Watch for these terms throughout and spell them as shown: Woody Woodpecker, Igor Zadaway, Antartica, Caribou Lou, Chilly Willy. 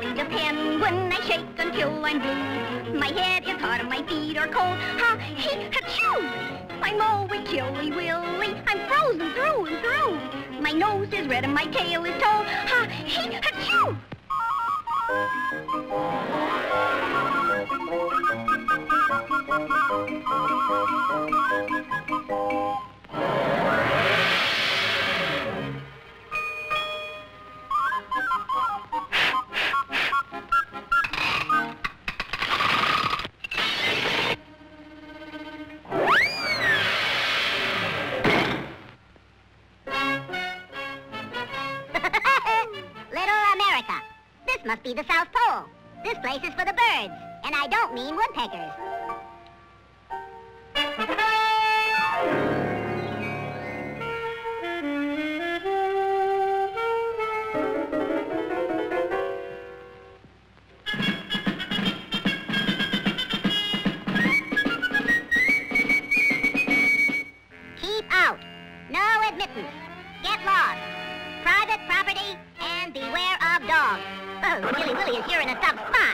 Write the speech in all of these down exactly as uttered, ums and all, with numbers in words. going to pin when I shake until I'm blue. My head is hot and my feet are cold. Ha, he, ha-choo! I'm always chilly willy. I'm frozen through and through. My nose is red and my tail is tall. Ha, he, ha-choo! Must be the South Pole. This place is for the birds, and I don't mean woodpeckers. Keep out. No admittance. Get lost. Private property, and beware of dogs. Oh, Chilly Willy is here in a tough spot.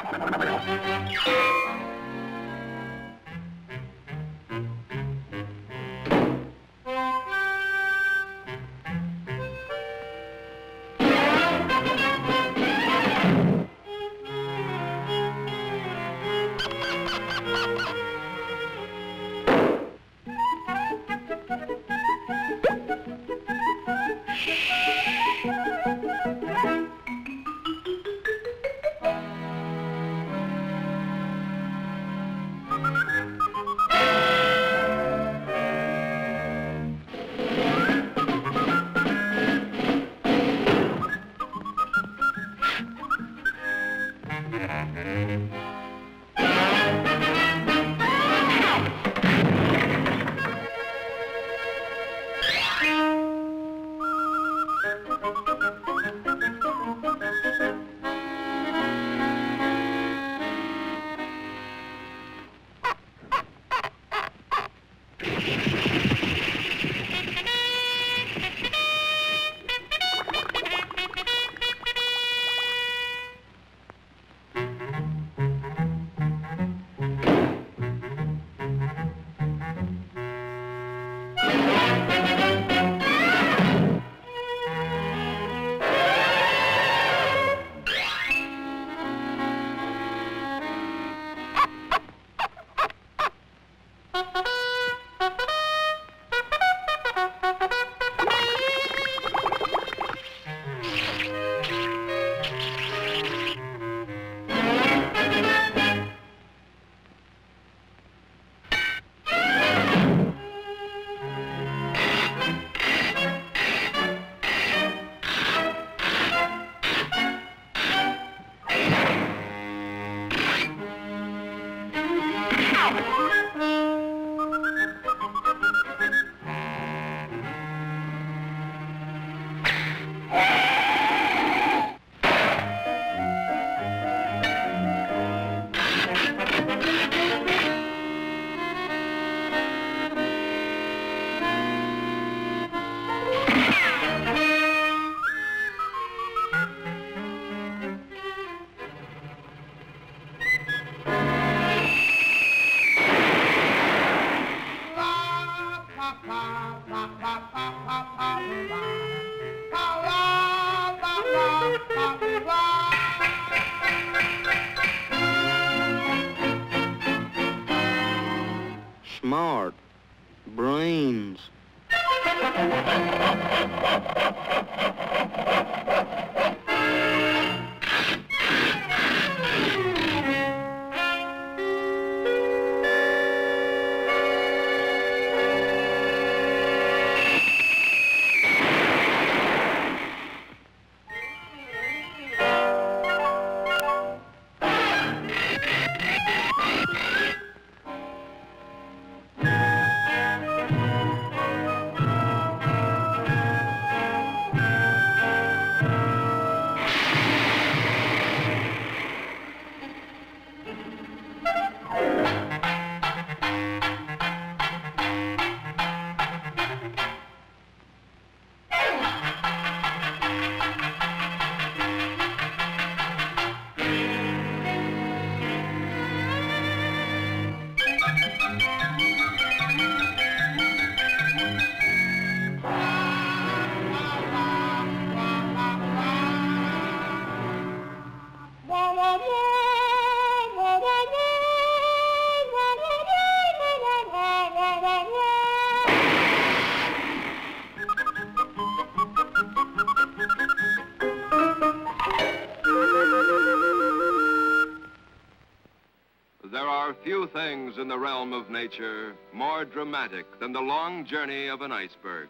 are few things in the realm of nature more dramatic than the long journey of an iceberg.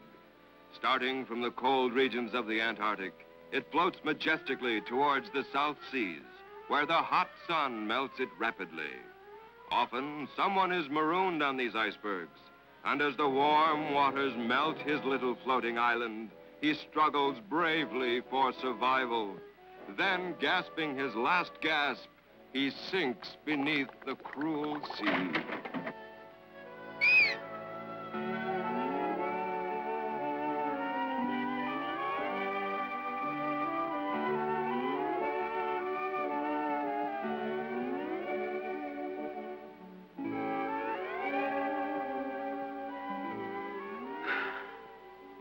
Starting from the cold regions of the Antarctic, it floats majestically towards the South Seas, where the hot sun melts it rapidly. Often, someone is marooned on these icebergs, and as the warm waters melt his little floating island, he struggles bravely for survival. Then, gasping his last gasp, he sinks beneath the cruel sea.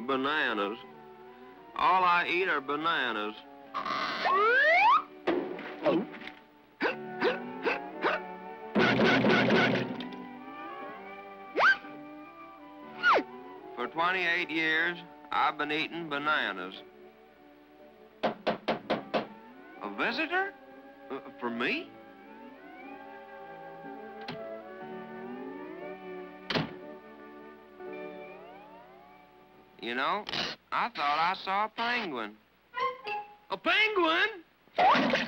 Bananas. All I eat are bananas. Oh. For twenty-eight years, I've been eating bananas. A visitor? Uh, for me? You know, I thought I saw a penguin. A penguin?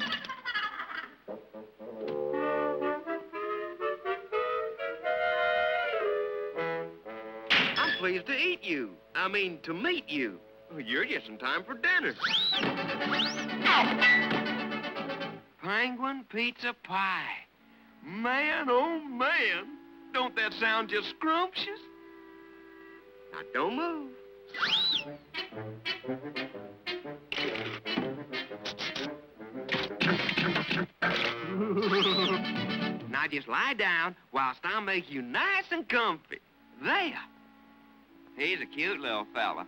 I'm pleased to eat you. I mean, to meet you. You're just in time for dinner. Penguin pizza pie. Man, oh man. Don't that sound just scrumptious? Now, don't move. Now just lie down whilst I make you nice and comfy. There. He's a cute little fella.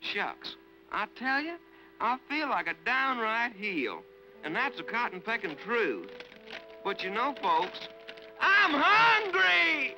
Shucks, I tell you, I feel like a downright heel. And that's a cotton-pecking truth. But you know, folks, I'm hungry!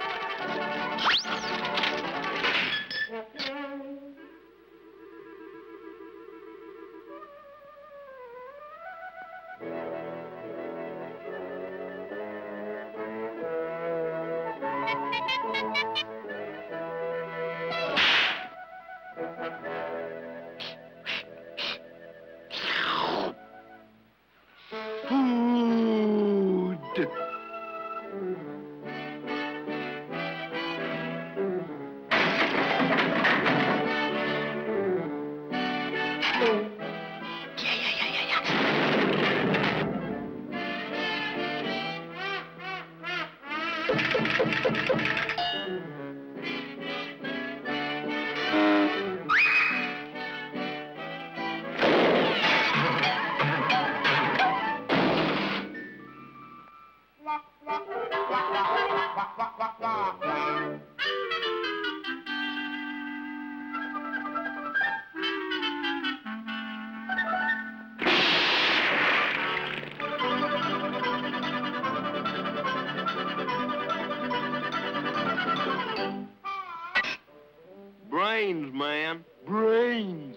Brains, man. Brains.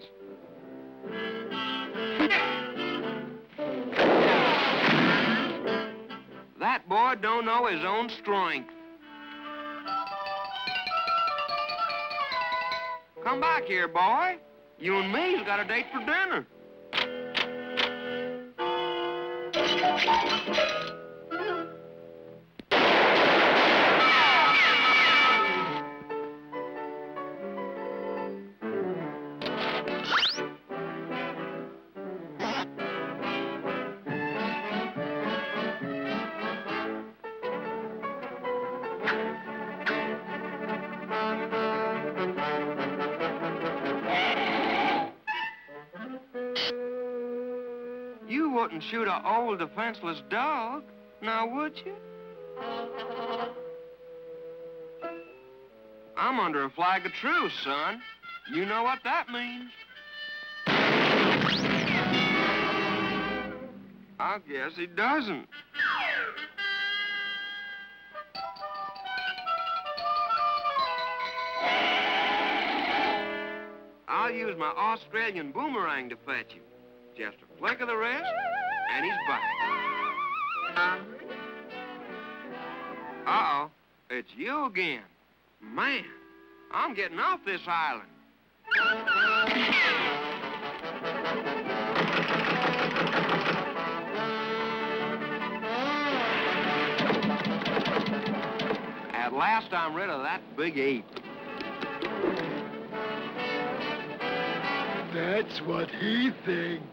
That boy don't know his own strength. Come back here, boy. You and me's got a date for dinner. You wouldn't shoot an old defenseless dog, now would you? I'm under a flag of truce, son. You know what that means. I guess he doesn't. I'll use my Australian boomerang to fetch him. Just a flick of the wrist, and he's back. Uh-oh, it's you again. Man, I'm getting off this island. At last, I'm rid of that big ape. That's what he thinks.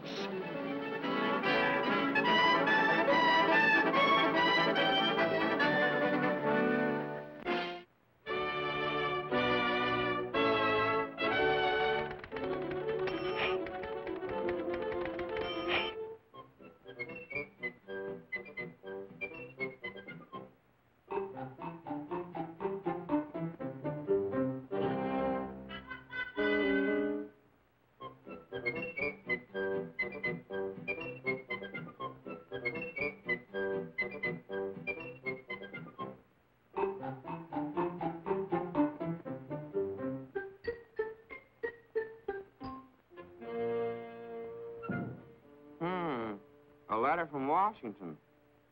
From Washington,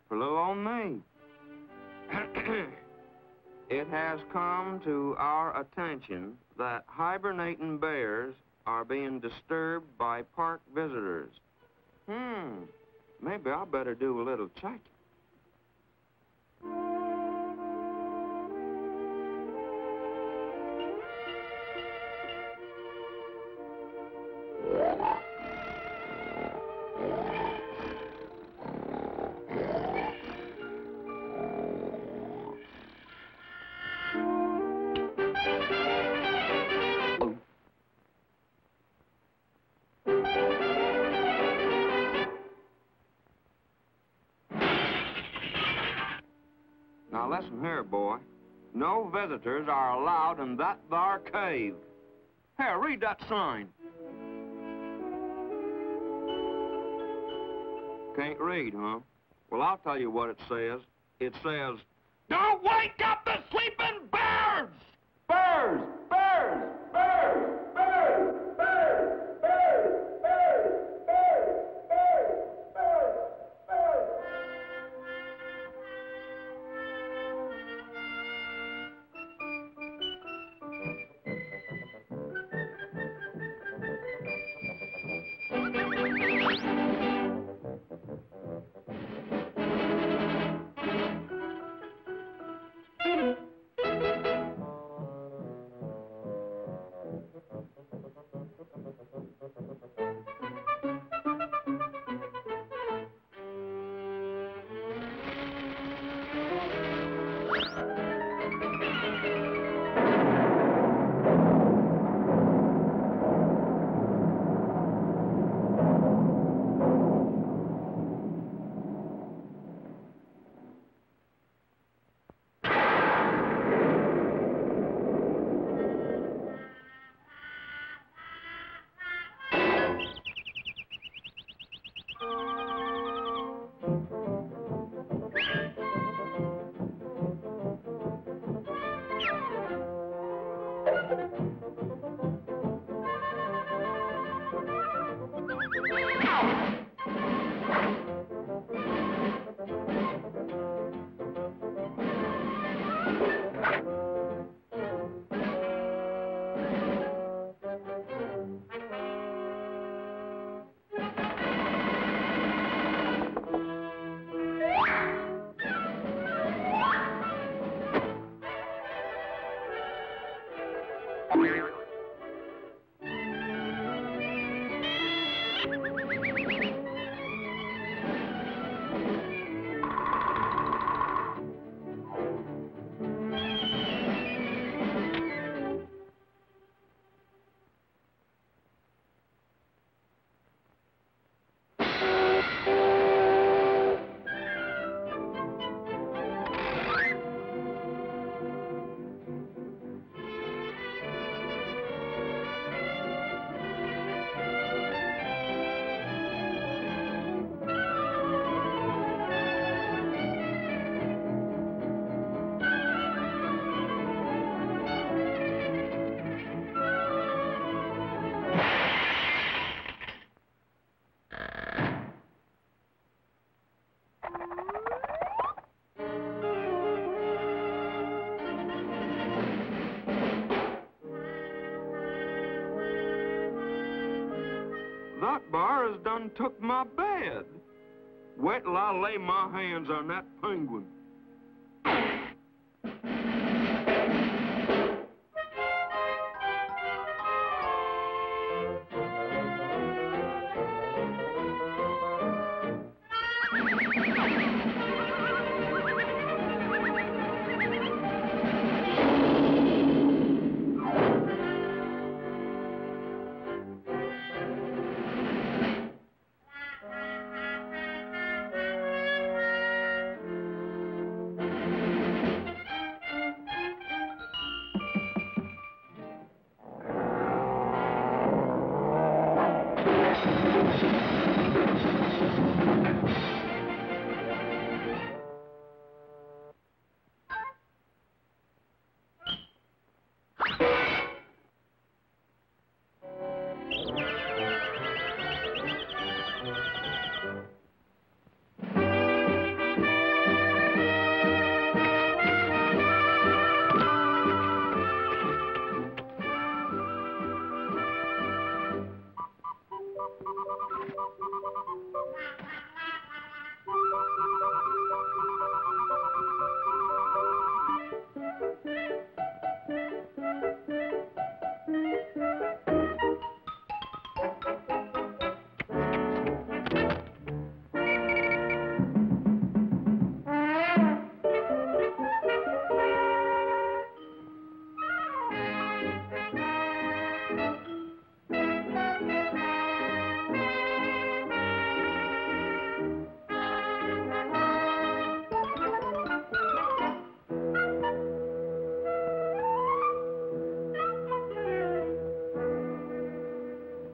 for little old me. It has come to our attention that hibernating bears are being disturbed by park visitors. Hmm, maybe I better do a little checking. Listen here, boy. No visitors are allowed in that thar cave. Here, read that sign. Can't read, huh? Well, I'll tell you what it says. It says, don't wake up the sleeping bears! Bears! Bears! Bears! Bears! Bears! Bears! Bears! Bears! Bears! Bears! Bears! hot bar has done took my bed. Wait till I lay my hands on that penguin.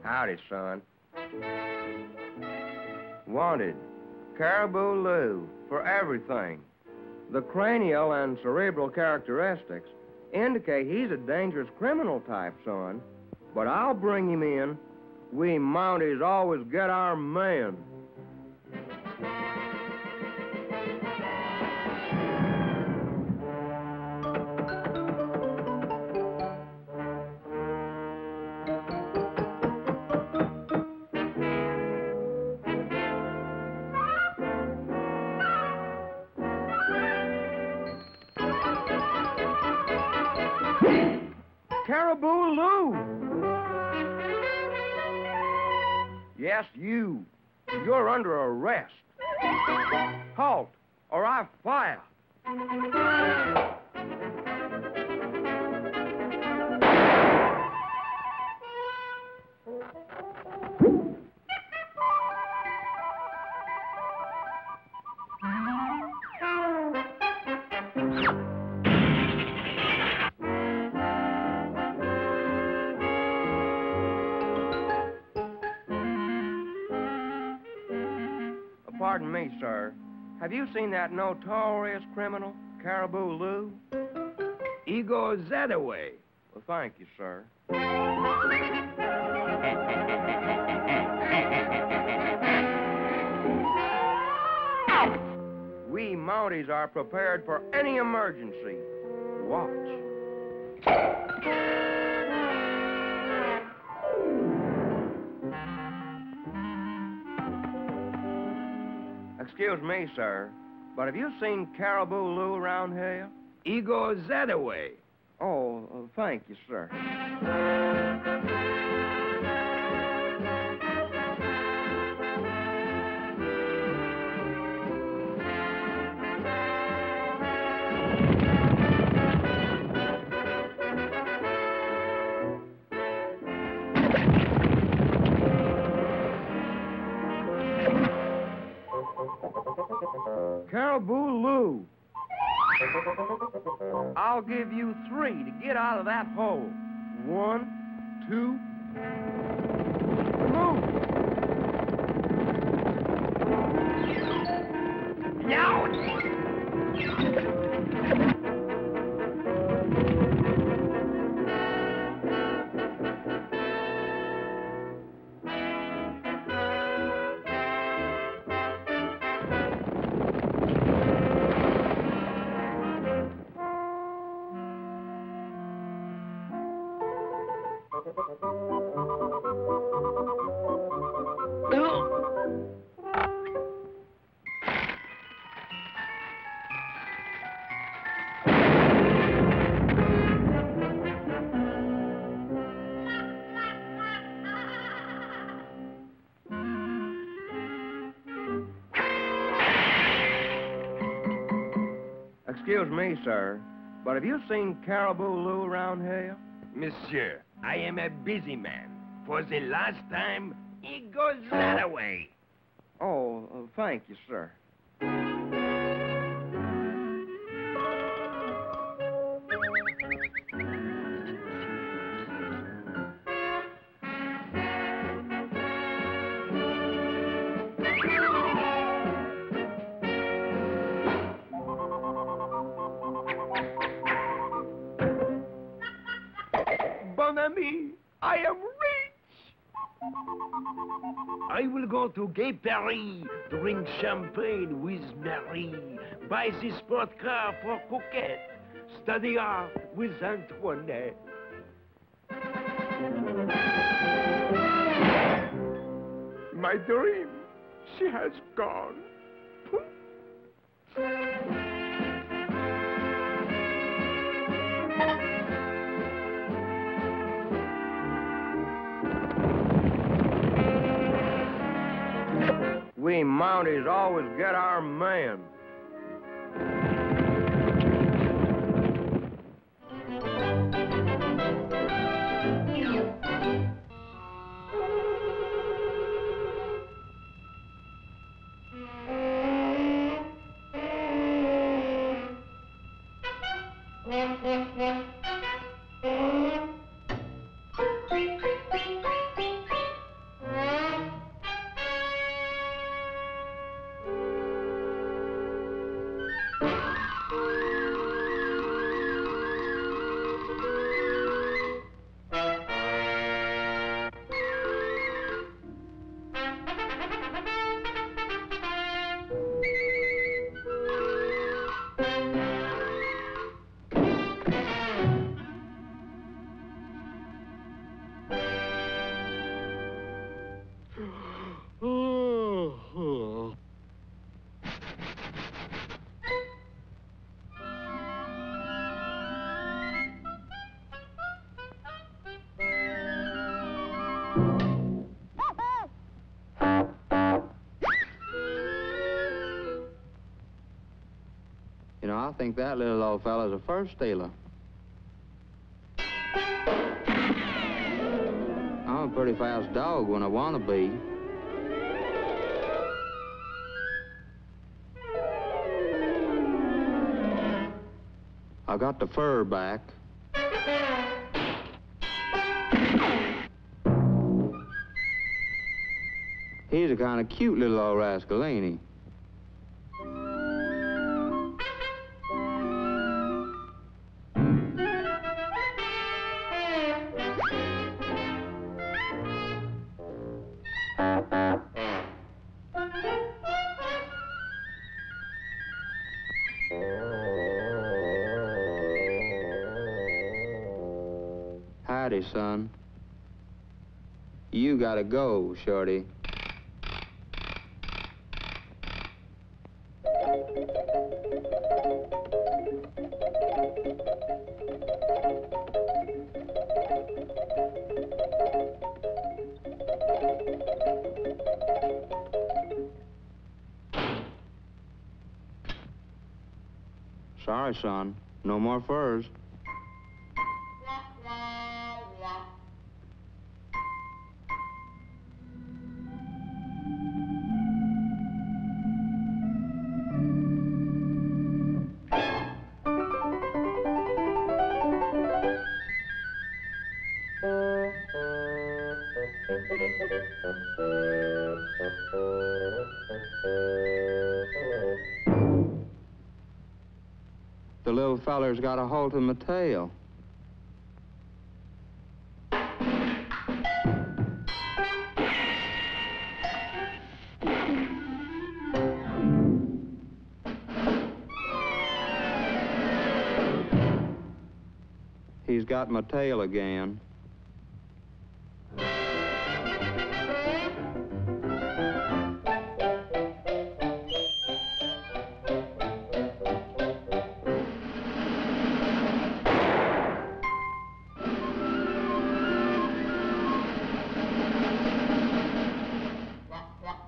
Howdy, son. Wanted, Caribou Lou for everything. The cranial and cerebral characteristics indicate he's a dangerous criminal type, son. But I'll bring him in. We Mounties always get our man. Caribou Lou! Yes, you. You're under arrest. Halt, or I fire. Pardon me, sir. Have you seen that notorious criminal, Caribou Lou? Igor Zadaway. Well, thank you, sir. We Mounties are prepared for any emergency. Watch. Excuse me, sir, but have you seen Caribou Lou around here? Igor Zadaway. Oh, uh, thank you, sir. Caribou Lou. I'll give you three to get out of that hole. One, two, move. No! Thank you. excuse me, sir, but have you seen Caribou Lou around here? Monsieur, I am a busy man. For the last time, he goes that away. Oh, uh, thank you, sir. Mon ami, I am rich! I will go to Gay Paris, drink champagne with Marie, buy this sport car for Coquette, study art with Antoinette. My dream, she has gone. We Mounties always get our man. I think that little old fella's a fur stealer. I'm a pretty fast dog when I want to be. I got the fur back. He's a kind of cute little old rascal, ain't he? Howdy, son. You gotta go, Shorty. Sorry, son. No more furs. The little feller's got a hold of my tail. He's got my tail again. Wah,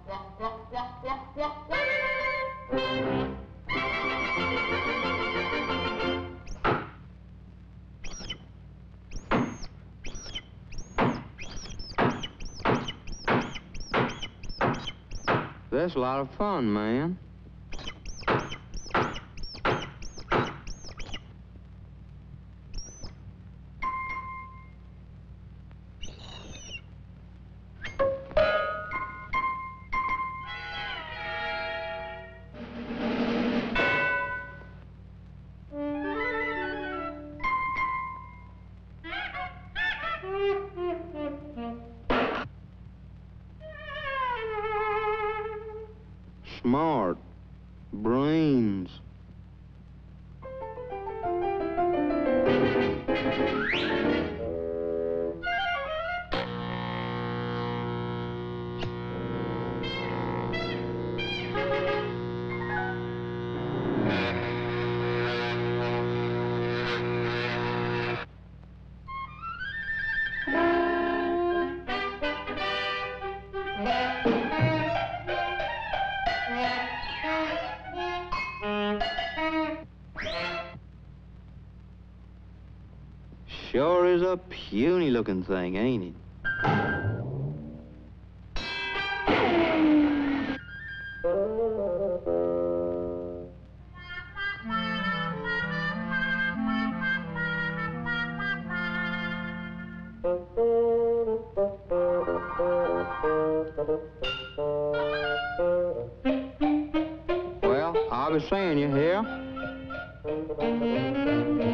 wah, wah, wah, wah. that's a lot of fun, man. Smart brains. Sure is a puny looking thing, ain't it? Well, I'll be seeing you here.